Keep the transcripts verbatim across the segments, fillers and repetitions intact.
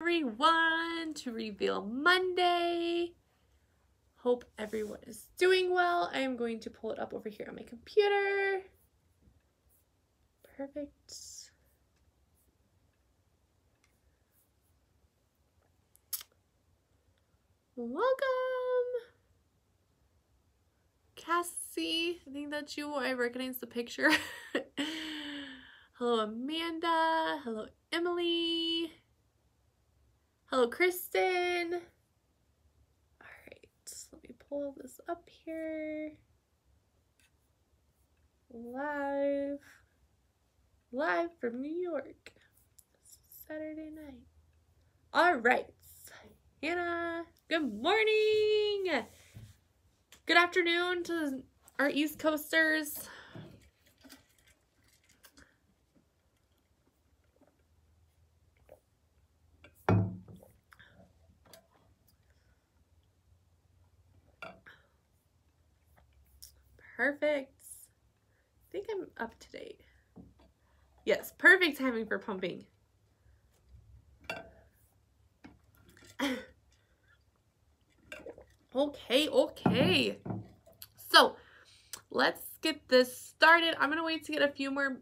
Everyone to Reveal Monday. Hope everyone is doing well. I am going to pull it up over here on my computer. Perfect. Welcome, Cassie. I think that's you. I recognize the picture. Hello, Amanda. Hello, Emily. Hello, Kristen. All right, let me pull this up here. Live, live from New York, Saturday night. All right, Hannah, good morning. Good afternoon to our East Coasters. Perfect. I think I'm up to date. Yes, perfect timing for pumping. Okay, okay. So let's get this started. I'm gonna wait to get a few more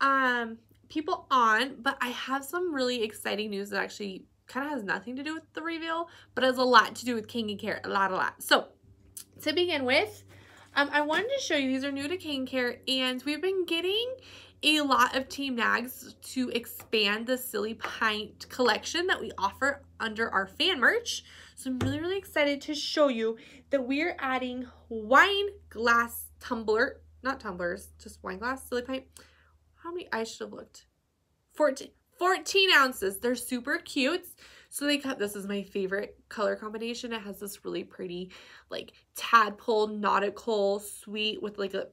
um, people on, but I have some really exciting news that actually kind of has nothing to do with the reveal, but has a lot to do with Kanga Care, a lot, a lot. So to begin with, Um, I wanted to show you, these are new to Kanga Care, and we've been getting a lot of team nags to expand the Silly Pint collection that we offer under our fan merch. So I'm really, really excited to show you that we're adding wine glass tumbler, not tumblers, just wine glass, Silly Pint. How many? I should have looked. fourteen, fourteen ounces. They're super cute. So they cut, this is my favorite color combination. It has this really pretty like tadpole, nautical, sweet with like a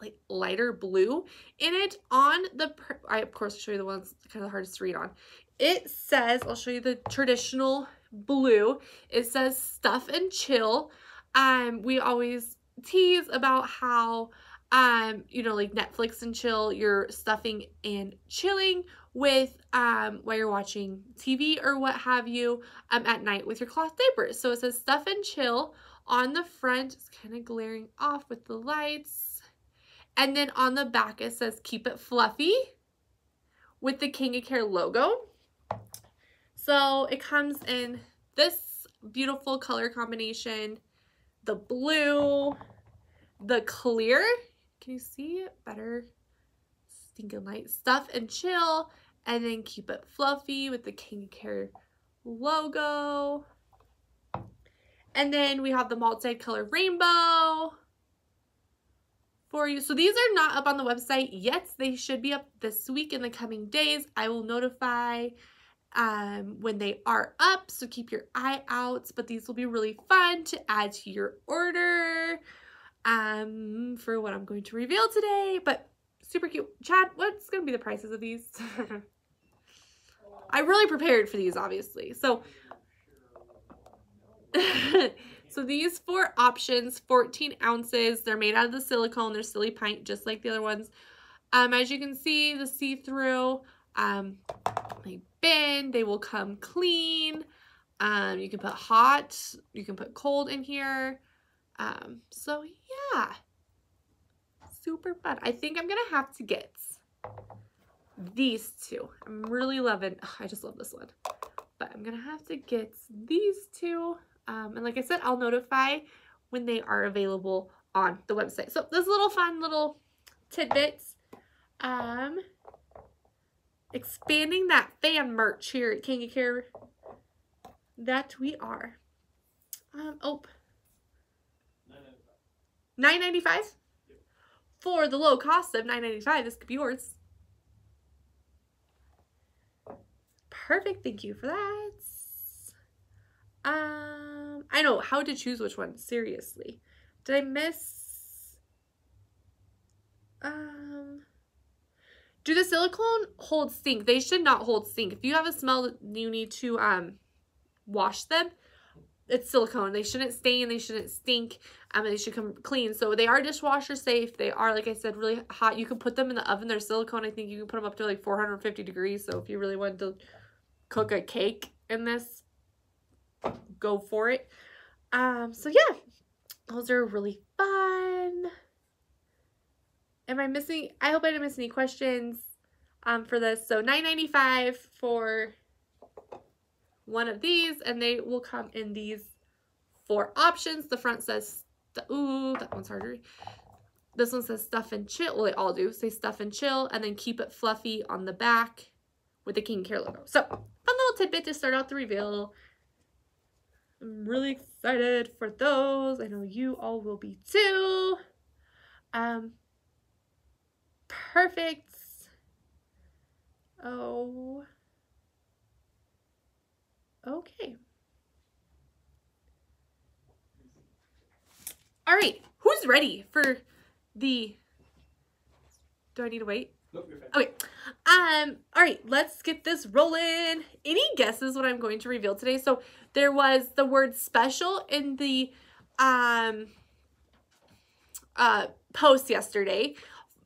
like lighter blue in it. On the, I of course show you the ones kind of hardest to read on. It says, I'll show you the traditional blue. It says stuff and chill. Um, we always tease about how, um, you know, like Netflix and chill, you're stuffing and chilling with um while you're watching T V or what have you um at night with your cloth diapers. So it says stuff and chill on the front. It's kind of glaring off with the lights, and then on the back it says keep it fluffy with the Kanga Care logo. So it comes in this beautiful color combination, the blue, the clear, can you see it better, stinking light, stuff and chill, and then keep it fluffy with the Kanga Care logo. And then we have the multi-color rainbow for you. So these are not up on the website yet. They should be up this week in the coming days. I will notify um, when they are up, so keep your eye out. But these will be really fun to add to your order um, for what I'm going to reveal today. But super cute. Chad, what's going to be the prices of these? I really prepared for these, obviously. So, so these four options, fourteen ounces. They're made out of the silicone. They're Silly Pint, just like the other ones. Um, as you can see, the see-through, um, they bend. They will come clean. Um, you can put hot. You can put cold in here. Um, so, yeah. Super fun. I think I'm gonna have to get these two. I'm really loving, oh, I just love this one, but I'm gonna have to get these two. Um, and like I said, I'll notify when they are available on the website. So those little fun little tidbits. Um, expanding that fan merch here at Kanga Care, that we are. Um, oh, nine ninety-five? For the low cost of nine ninety-five, this could be yours. Perfect, thank you for that. Um, I know how to choose which one, seriously. Did I miss? Um, do the silicone hold stink? They should not hold stink. If you have a smell that you need to um, wash them, it's silicone. They shouldn't stain. They shouldn't stink. Um, they should come clean. So they are dishwasher safe. They are, like I said, really hot. You can put them in the oven. They're silicone. I think you can put them up to like four hundred fifty degrees. So if you really wanted to cook a cake in this, go for it. Um, so yeah, those are really fun. Am I missing? I hope I didn't miss any questions um, for this. So nine ninety-five for one of these, and they will come in these four options. The front says, ooh, that one's harder. This one says stuff and chill. Well, they all do say stuff and chill, and then keep it fluffy on the back with the Kanga Care logo. So fun little tidbit to start out the reveal. I'm really excited for those. I know you all will be too. Um, perfect. Oh, okay. All right, who's ready for the, do I need to wait? Nope, you're fine. Okay, um, all right, let's get this rolling. Any guesses what I'm going to reveal today? So there was the word special in the um, uh, post yesterday.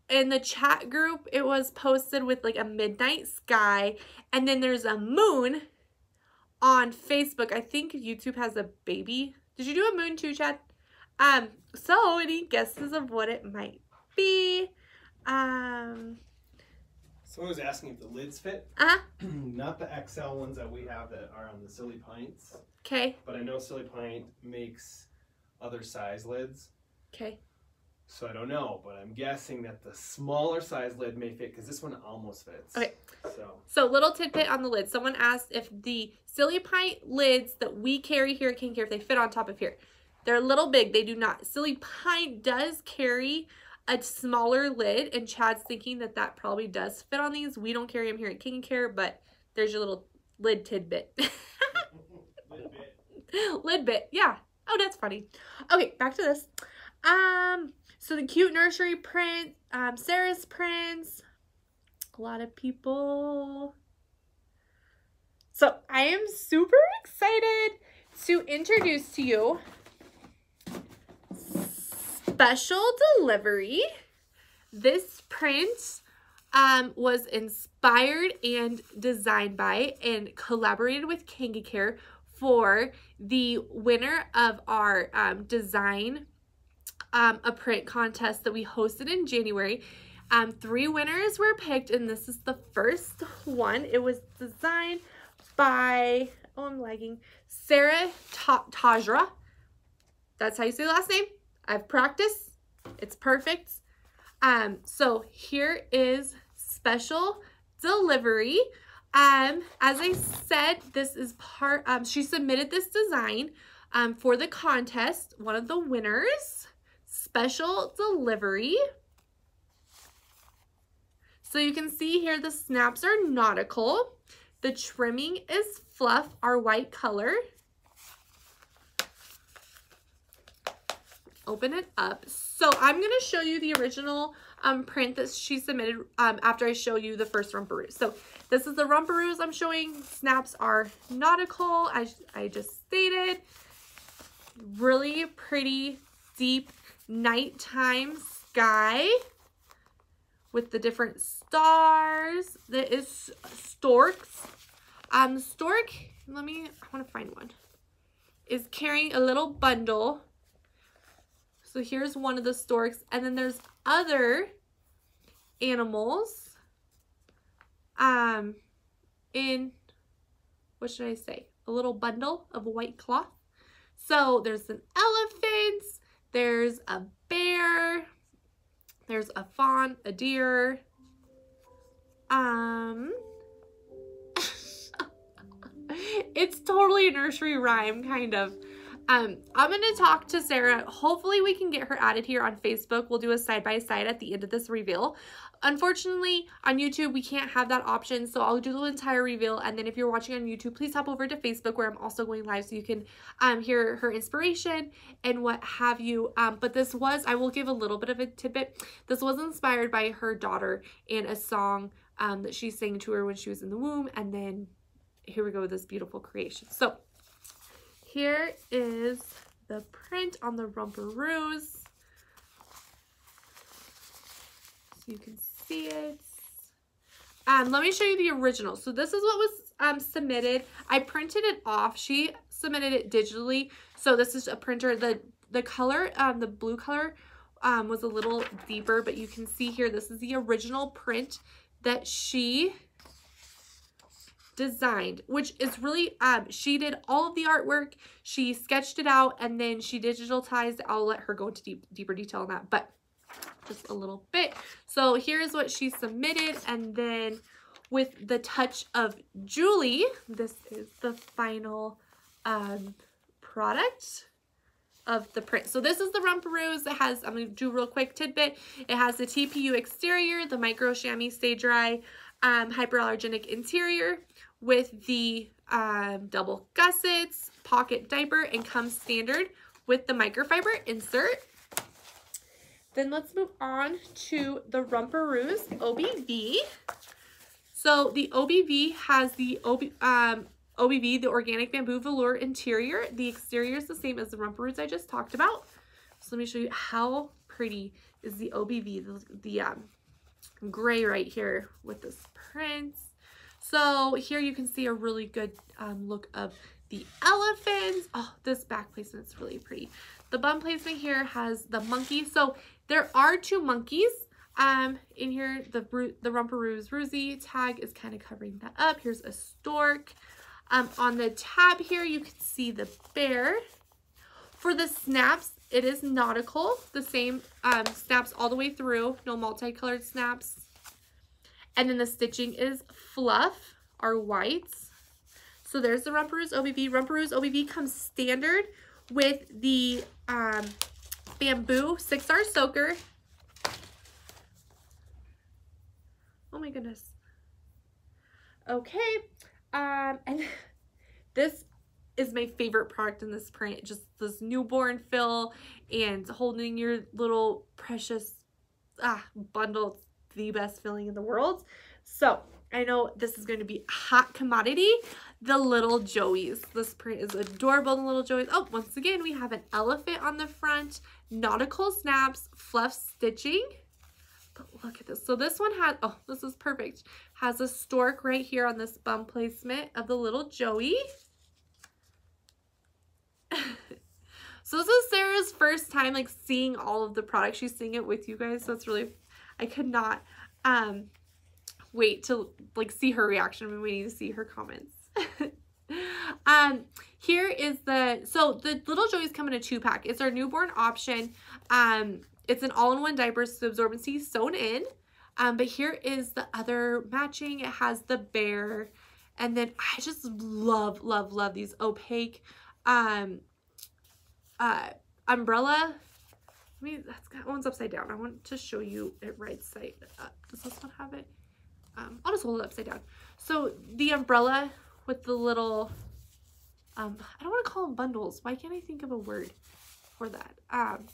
In the chat group, it was posted with like a midnight sky, and then there's a moon on Facebook. I think YouTube has a baby. Did you do a moon too, Chad? Um, so any guesses of what it might be? Um, Someone was asking if the lids fit. Uh-huh. Not the X L ones that we have that are on the Silly Pints. Okay. But I know Silly Pint makes other size lids. Okay. So I don't know, but I'm guessing that the smaller size lid may fit because this one almost fits. Okay. So. so little tidbit on the lid. Someone asked if the Silly Pint lids that we carry here at Kanga Care, if they fit on top of here. They're a little big. They do not. Silly Pint does carry a smaller lid, and Chad's thinking that that probably does fit on these. We don't carry them here at Kanga Care, but there's your little lid tidbit. Lid bit. Lid bit. Yeah. Oh, that's funny. Okay, back to this. Um, so the cute nursery print, um, Sarah's prints, a lot of people. So I am super excited to introduce to you Special Delivery. This print um, was inspired and designed by and collaborated with Kanga Care for the winner of our um, design um, a print contest that we hosted in January. Um, three winners were picked, and this is the first one. It was designed by, oh, I'm lagging, Sarah Tajra. That's how you say the last name. I've practiced. It's perfect. Um, so here is Special Delivery. Um, as I said, this is part, um, she submitted this design um, for the contest. One of the winners, Special Delivery. So you can see here the snaps are nautical. The trimming is fluff, our white color. Open it up. So I'm going to show you the original um, print that she submitted um, after I show you the first Rumparooz. So this is the Rumparooz I'm showing. Snaps are nautical, as I just stated. Really pretty deep nighttime sky with the different stars. There is storks. Um, stork, let me, I want to find one, is carrying a little bundle. So here's one of the storks, and then there's other animals um, in, what should I say, a little bundle of white cloth. So there's an elephant, there's a bear, there's a fawn, a deer, um, it's totally a nursery rhyme, kind of. Um, I'm going to talk to Sarah. Hopefully we can get her added here on Facebook. We'll do a side-by-side at the end of this reveal. Unfortunately, on YouTube, we can't have that option, so I'll do the entire reveal. And then if you're watching on YouTube, please hop over to Facebook, where I'm also going live, so you can um, hear her inspiration and what have you. Um, but this was, I will give a little bit of a tidbit. This was inspired by her daughter in a song um, that she sang to her when she was in the womb. And then here we go with this beautiful creation. So here is the print on the Rumparooz, so you can see it. Um, let me show you the original. So this is what was um, submitted. I printed it off. She submitted it digitally. So this is a printer. The, the color, um, the blue color um, was a little deeper, but you can see here, this is the original print that she designed, which is really, um, she did all of the artwork. She sketched it out and then she digitalized. I'll let her go into deep, deeper detail on that, but just a little bit. So here's what she submitted. And then with the touch of Julie, this is the final um, product of the print. So this is the Rumparooz. It has, I'm going to do a real quick tidbit. It has the T P U exterior, the micro chamois stay dry, um, hyperallergenic interior with the um, double gussets, pocket diaper, and comes standard with the microfiber insert. Then let's move on to the Rumparooz O B V. So the O B V has the O B, um, O B V, the organic bamboo velour interior. The exterior is the same as the Rumparooz I just talked about. So let me show you how pretty is the O B V, the, the um, gray right here with this print. So here you can see a really good um, look of the elephants. Oh, this back placement is really pretty. The bum placement here has the monkey. So there are two monkeys um, in here. The, the Rumparooz Roozy tag is kind of covering that up. Here's a stork. Um, on the tab here, you can see the bear. For the snaps, it is nautical. The same um, snaps all the way through. No multicolored snaps. And then the stitching is fluff or whites. So there's the Rumparooz O B V. Rumparooz O B V comes standard with the um, bamboo six R soaker. Oh my goodness. Okay. Um, and this is my favorite product in this print. Just this newborn fill and holding your little precious ah, bundle. It's the best feeling in the world. So I know this is going to be a hot commodity. The Little Joeys. This print is adorable, the Little Joeys. Oh, once again, we have an elephant on the front, nautical snaps, fluff stitching. But look at this. So this one has, oh, this is perfect. Has a stork right here on this bum placement of the Little Joey. So this is Sarah's first time, like, seeing all of the products. She's seeing it with you guys. So it's really, I could not um, wait to, like, see her reaction. I've been waiting to see her comments. um here is the so the Little Joey's come in a two pack. It's our newborn option. Um it's an all-in-one diaper, so absorbency sewn in, um but here is the other matching. It has the bear, and then I just love love love these opaque um uh umbrella. I mean, that's got one's upside down. I want to show you it right side up. Does this one have it? um I'll just hold it upside down. So the umbrella with the little, um, I don't want to call them bundles. Why can't I think of a word for that? Um,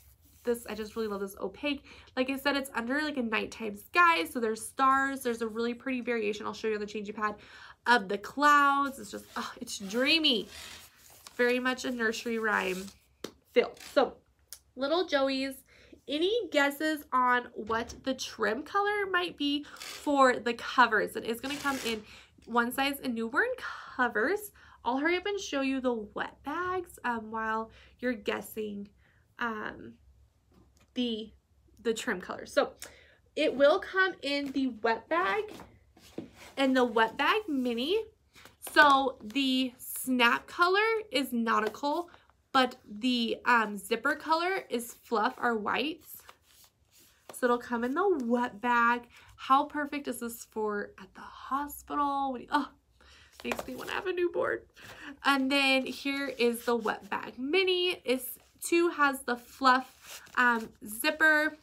this, I just really love this opaque. Like I said, it's under like a nighttime sky. So there's stars. There's a really pretty variation. I'll show you on the changing pad of the clouds. It's just, oh, it's dreamy. Very much a nursery rhyme feel. So Little Joey's, any guesses on what the trim color might be for the covers? It is going to come in one size and newborn covers. I'll hurry up and show you the wet bags um, while you're guessing um, the the trim color. So it will come in the wet bag and the wet bag mini. So the snap color is nautical, but the um, zipper color is fluff or whites. So it'll come in the wet bag. How perfect is this for at the hospital? Oh, makes me want to have a newborn. And then here is the wet bag mini. It's two has the fluff um, zipper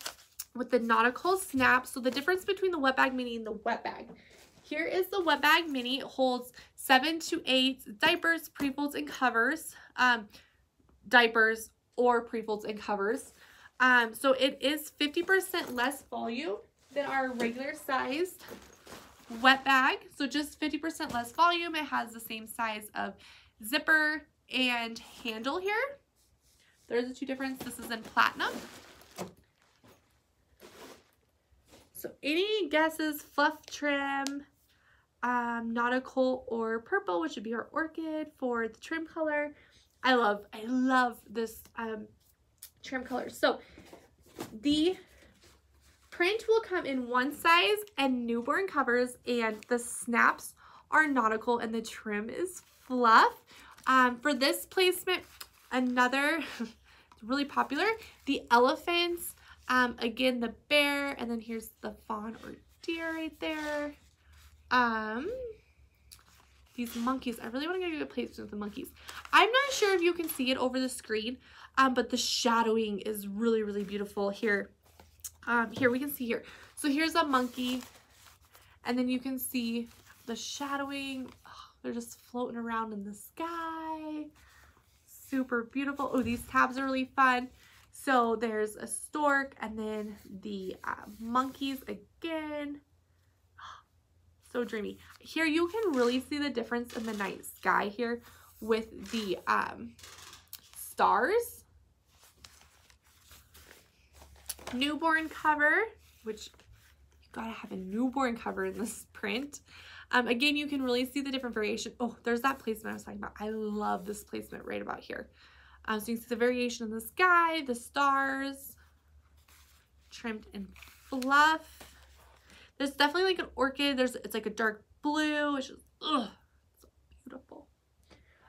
with the nautical snap. So the difference between the wet bag mini and the wet bag. Here is the wet bag mini. It holds seven to eight diapers, pre-folds, and covers. Um, diapers or pre-folds and covers. Um, so it is fifty percent less volume than our regular sized wet bag. So just fifty percent less volume. It has the same size of zipper and handle here. There's the two difference. This is in platinum. So any guesses, fluff trim, um, nautical or purple, which would be our orchid, for the trim color. I love, I love this um, trim color. So the print will come in one size and newborn covers, and the snaps are nautical and the trim is fluff. Um, for this placement, another really popular, the elephants, um, again, the bear, and then here's the fawn or deer right there. Um, these monkeys, I really want to do a placement with the monkeys. I'm not sure if you can see it over the screen, um, but the shadowing is really, really beautiful here. Um, here we can see here. So here's a monkey, and then you can see the shadowing. Oh, they're just floating around in the sky. Super beautiful. Oh, these tabs are really fun. So there's a stork, and then the uh, monkeys again. So dreamy. Here you can really see the difference in the night sky here with the um, stars. Newborn cover, which you gotta have a newborn cover in this print. Um, again, you can really see the different variation. Oh, there's that placement I was talking about. I love this placement right about here. Um, so you can see the variation in the sky, the stars, trimmed in fluff. There's definitely like an orchid. There's it's like a dark blue. It's just, ugh, so beautiful.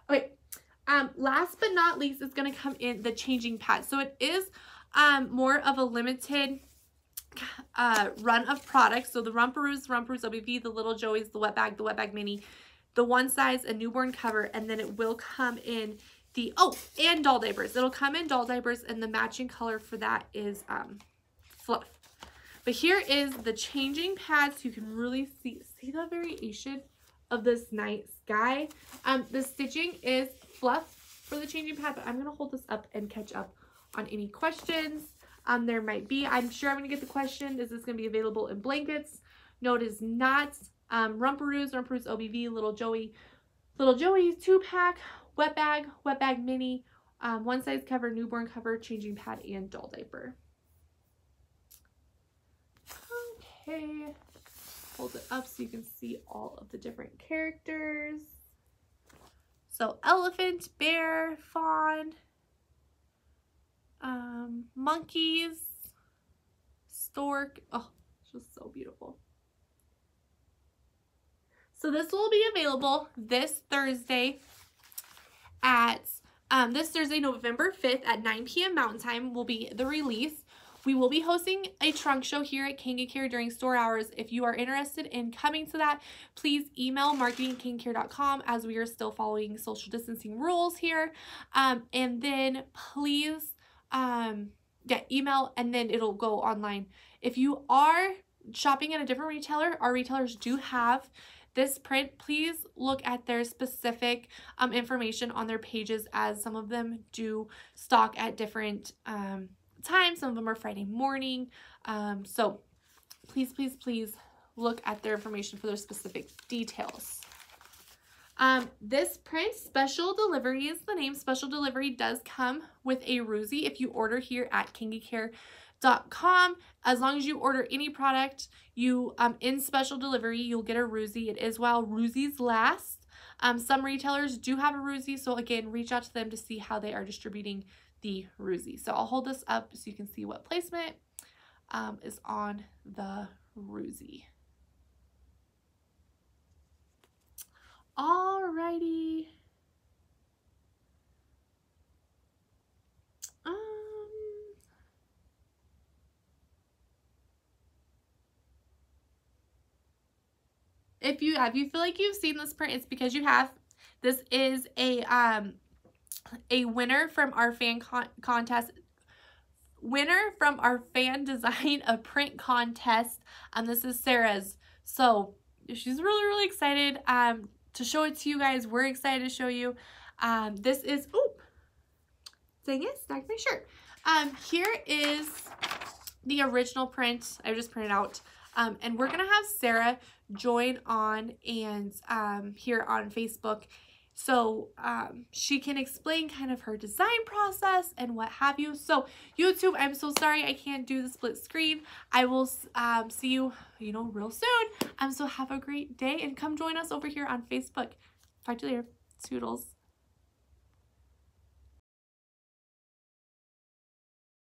Okay, um, last but not least is gonna come in the changing pad. So it is um, more of a limited uh run of products. So the Rumparooz, Rumparooz O B V, the Little Joey's, the Wet Bag, the Wet Bag Mini, the one size, a newborn cover, and then it will come in the, oh, and doll diapers. It'll come in doll diapers, and the matching color for that is um fluff. But here is the changing pads. You can really see see the variation of this night sky. Um the stitching is fluff for the changing pad, but I'm gonna hold this up and catch up on any questions Um, there might be. I'm sure I'm going to get the question, is this going to be available in blankets? No, it is not. Um, Rumparooz, Rumparooz O B V, Little Joey, Little Joey's two-pack, Wet Bag, Wet Bag Mini, um, one size cover, newborn cover, changing pad, and doll diaper. Okay, hold it up so you can see all of the different characters. So elephant, bear, fawn, um monkeys, stork. Oh, just so beautiful. So this will be available this Thursday at um this Thursday, November fifth at nine P M Mountain Time will be the release. We will be hosting a trunk show here at Kanga Care during store hours. If you are interested in coming to that, please email marketing at kanga care dot com, as we are still following social distancing rules here. Um and then please um yeah email, and then it'll go online. If you are shopping at a different retailer, our retailers do have this print. Please look at their specific um information on their pages, as some of them do stock at different um times. Some of them are Friday morning, um so please please please look at their information for their specific details. Um, this print, Special Delivery, is the name. Special Delivery does come with a Roozy if you order here at kanga care dot com. As long as you order any product, you um, in Special Delivery, you'll get a Roozy. It is while Roozies last. Um, some retailers do have a Roozy, so again, reach out to them to see how they are distributing the Roozy. So I'll hold this up so you can see what placement um, is on the Roozy. Alrighty. Um, if you have, you feel like you've seen this print, it's because you have. This is a um a winner from our fan con contest. Winner from our fan design a print contest. And um, this is Sarah's. So she's really really excited. Um. To show it to you guys. We're excited to show you. Um, this is, oop, dang it, snagged my shirt. Um, here is the original print. I just printed out. Um, and we're going to have Sarah join on and um, here on Facebook So um, she can explain kind of her design process and what have you. So YouTube, I'm so sorry I can't do the split screen. I will um, see you, you know, real soon. Um, so have a great day and come join us over here on Facebook. Talk to you later. Toodles.